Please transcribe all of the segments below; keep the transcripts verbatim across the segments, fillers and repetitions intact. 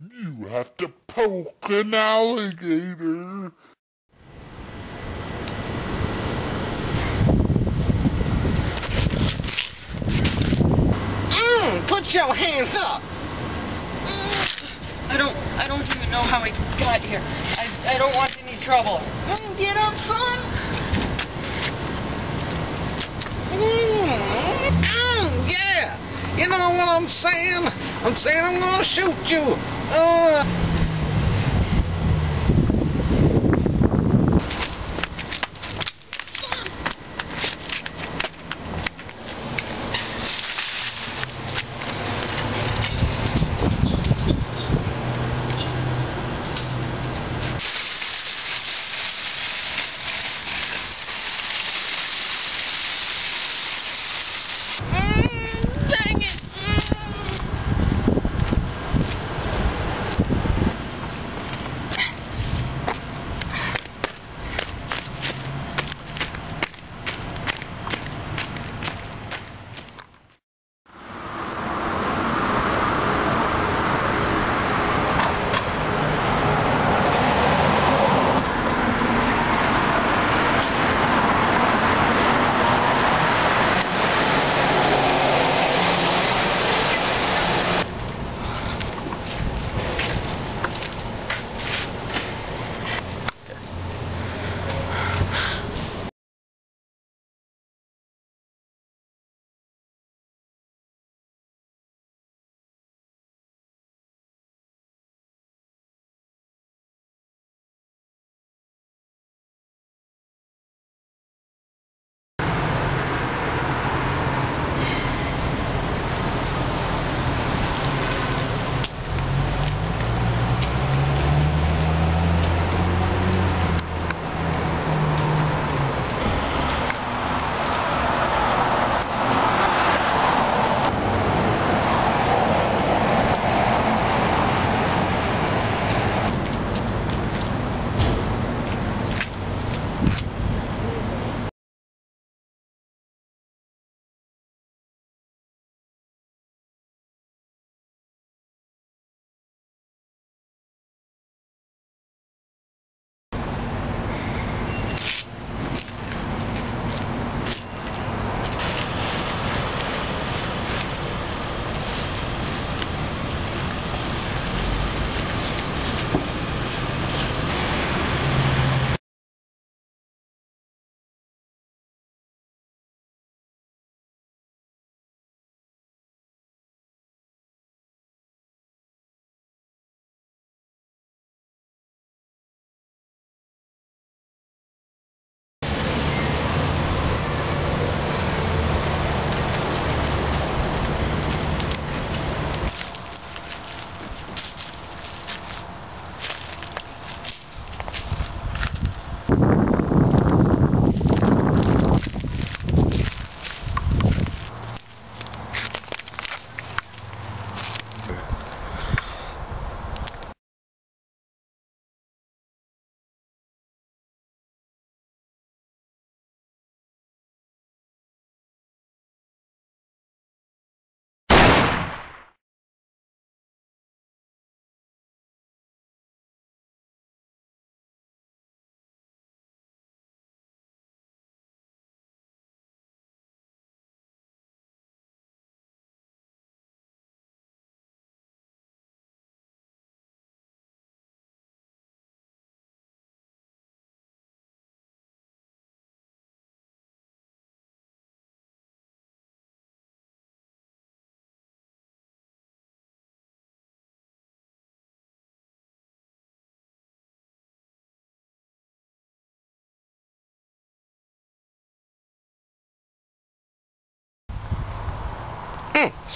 You have to poke an alligator. Mm, put your hands up. I don't, I don't even know how I got here. I, I don't want any trouble. Mm, get up, son. Mm, mm, yeah. You know what I'm saying? I'm saying I'm gonna shoot you. Uh.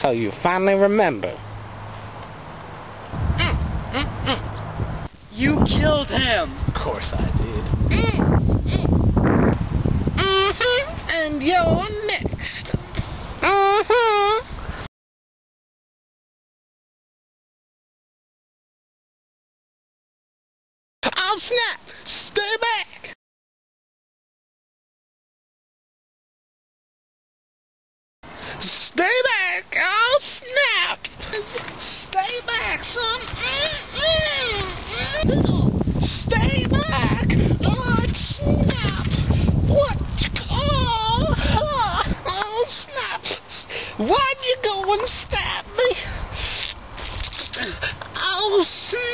So you finally remember. Mm, mm, mm. You killed him. Of course I did. Mm-hmm. Mm-hmm. And you're next. Mm-hmm. I'll snap. Stay back. Stay back! I'll snap! Stay back, son! Stay back! Oh, snap! What? Oh, oh, oh snap! Why'd you go and stab me? Oh, snap!